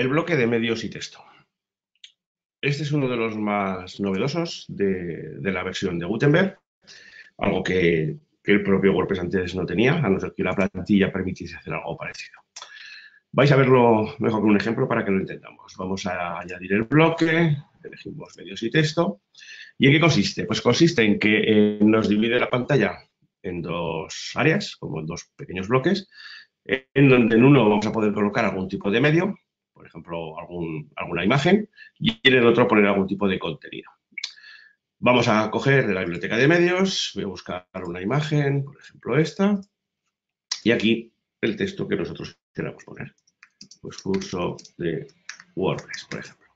El bloque de medios y texto. Este es uno de los más novedosos de la versión de Gutenberg, algo que el propio WordPress antes no tenía, a no ser que la plantilla permitiese hacer algo parecido. Vais a verlo mejor con un ejemplo para que lo entendamos. Vamos a añadir el bloque, elegimos medios y texto. ¿Y en qué consiste? Pues consiste en que nos divide la pantalla en dos áreas, como en dos pequeños bloques, en donde en uno vamos a poder colocar algún tipo de medio, por ejemplo, alguna imagen, y en el otro poner algún tipo de contenido. Vamos a coger de la biblioteca de medios, voy a buscar una imagen, por ejemplo esta, y aquí el texto que nosotros queramos poner. Pues curso de WordPress, por ejemplo.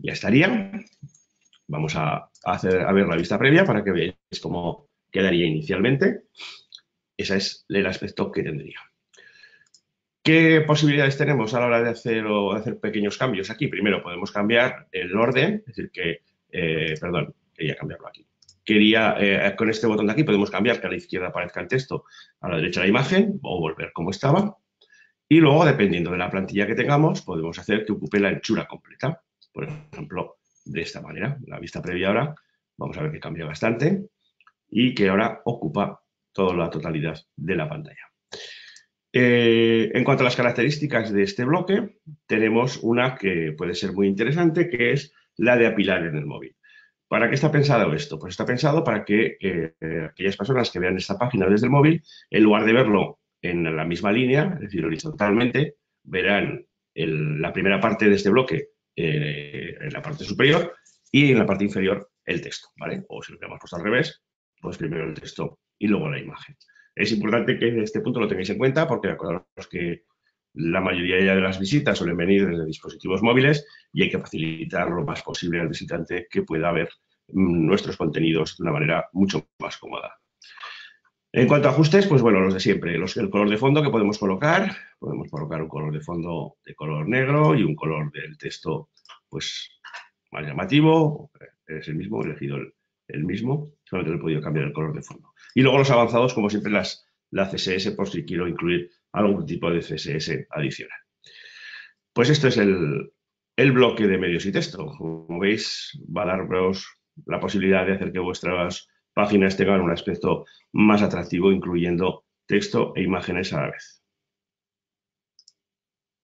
Ya estaría. Vamos a ver la vista previa para que veáis cómo quedaría inicialmente. Ese es el aspecto que tendría. ¿Qué posibilidades tenemos a la hora de hacer pequeños cambios aquí? Primero, podemos cambiar el orden, es decir, que, perdón, quería cambiarlo aquí. Con este botón de aquí podemos cambiar que a la izquierda aparezca el texto, a la derecha la imagen o volver como estaba. Y luego, dependiendo de la plantilla que tengamos, podemos hacer que ocupe la anchura completa. Por ejemplo, de esta manera, la vista previa ahora, vamos a ver que cambia bastante y que ahora ocupa toda la totalidad de la pantalla. En cuanto a las características de este bloque, tenemos una que puede ser muy interesante, que es la de apilar en el móvil. ¿Para qué está pensado esto? Pues está pensado para que aquellas personas que vean esta página desde el móvil, en lugar de verlo en la misma línea, es decir, horizontalmente, verán la primera parte de este bloque en la parte superior y en la parte inferior el texto, ¿vale? O si lo hubiéramos puesto al revés, pues primero el texto y luego la imagen. Es importante que este punto lo tengáis en cuenta porque acordaros que la mayoría ya de las visitas suelen venir desde dispositivos móviles y hay que facilitar lo más posible al visitante que pueda ver nuestros contenidos de una manera mucho más cómoda. En cuanto a ajustes, pues bueno, los de siempre. El color de fondo que podemos colocar. Podemos colocar un color de fondo de color negro y un color del texto pues más llamativo. Es el mismo, he elegido el mismo. Solamente he podido cambiar el color de fondo. Y luego los avanzados, como siempre, la CSS, por si quiero incluir algún tipo de CSS adicional. Pues esto es el bloque de medios y texto. Como veis, va a daros la posibilidad de hacer que vuestras páginas tengan un aspecto más atractivo, incluyendo texto e imágenes a la vez.